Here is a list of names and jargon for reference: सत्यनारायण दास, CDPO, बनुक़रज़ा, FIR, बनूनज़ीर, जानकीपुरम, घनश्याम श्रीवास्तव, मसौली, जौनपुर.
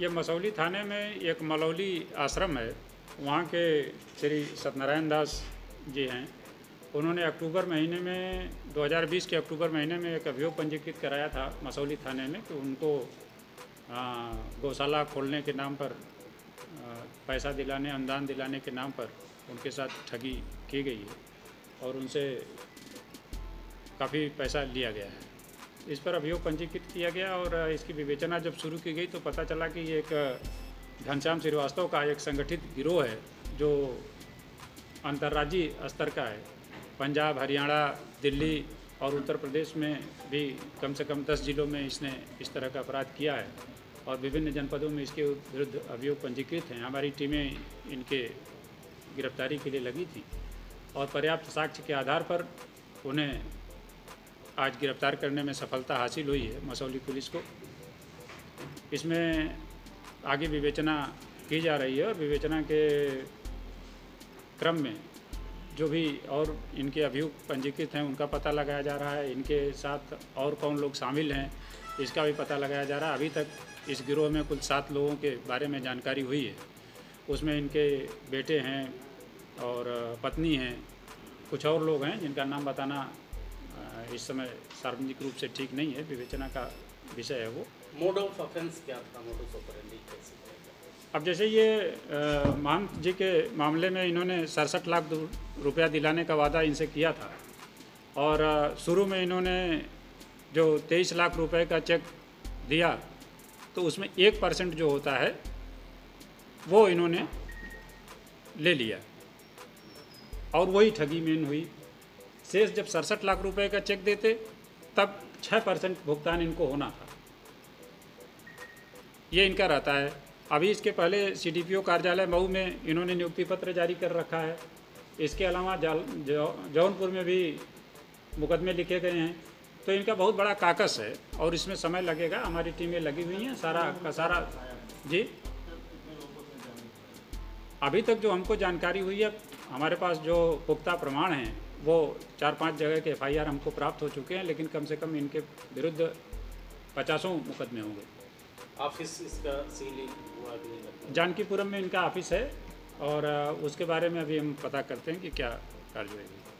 ये मसौली थाने में एक मलौली आश्रम है, वहाँ के श्री सत्यनारायण दास जी हैं। उन्होंने अक्टूबर महीने में 2020 के अक्टूबर महीने में एक अभियोग पंजीकृत कराया था मसौली थाने में कि उनको गौशाला खोलने के नाम पर पैसा दिलाने, अनुदान दिलाने के नाम पर उनके साथ ठगी की गई है और उनसे काफ़ी पैसा लिया गया है। इस पर अभियोग पंजीकृत किया गया और इसकी विवेचना जब शुरू की गई तो पता चला कि ये एक घनश्याम श्रीवास्तव का एक संगठित गिरोह है जो अंतर्राज्यीय स्तर का है। पंजाब, हरियाणा, दिल्ली और उत्तर प्रदेश में भी कम से कम 10 जिलों में इसने इस तरह का अपराध किया है और विभिन्न जनपदों में इसके विरुद्ध अभियोग पंजीकृत हैं। हमारी टीमें इनके गिरफ्तारी के लिए लगी थी और पर्याप्त साक्ष्य के आधार पर उन्हें आज गिरफ्तार करने में सफलता हासिल हुई है मसौली पुलिस को। इसमें आगे विवेचना की जा रही है और विवेचना के क्रम में जो भी और इनके अभियुक्त पंजीकृत हैं उनका पता लगाया जा रहा है। इनके साथ और कौन लोग शामिल हैं इसका भी पता लगाया जा रहा है। अभी तक इस गिरोह में कुल 7 लोगों के बारे में जानकारी हुई है, उसमें इनके बेटे हैं और पत्नी हैं, कुछ और लोग हैं जिनका नाम बताना इस समय सार्वजनिक रूप से ठीक नहीं है, विवेचना का विषय है। वो मोड ऑफ ऑफेंस क्या था, मोडस ऑपरेंडी कैसे? अब जैसे ये महंत जी के मामले में इन्होंने 67 लाख रुपया दिलाने का वादा इनसे किया था और शुरू में इन्होंने जो 23 लाख रुपए का चेक दिया तो उसमें 1% जो होता है वो इन्होंने ले लिया और वही ठगी मेन हुई। शेष जब 67 लाख रुपए का चेक देते तब 6% भुगतान इनको होना था, ये इनका रहता है। अभी इसके पहले CDPO कार्यालय मऊ में इन्होंने नियुक्ति पत्र जारी कर रखा है। इसके अलावा जौनपुर में भी मुकदमे लिखे गए हैं, तो इनका बहुत बड़ा काकस है और इसमें समय लगेगा। हमारी टीमें लगी हुई हैं सारा का सारा। जी अभी तक जो हमको जानकारी हुई है, हमारे पास जो पुख्ता प्रमाण हैं वो 4-5 जगह के FIR हमको प्राप्त हो चुके हैं, लेकिन कम से कम इनके विरुद्ध 50 मुकदमे होंगे। ऑफिस इसका सील हुआ है, जानकीपुरम में इनका ऑफिस है और उसके बारे में अभी हम पता करते हैं कि क्या कार्रवाई होगी।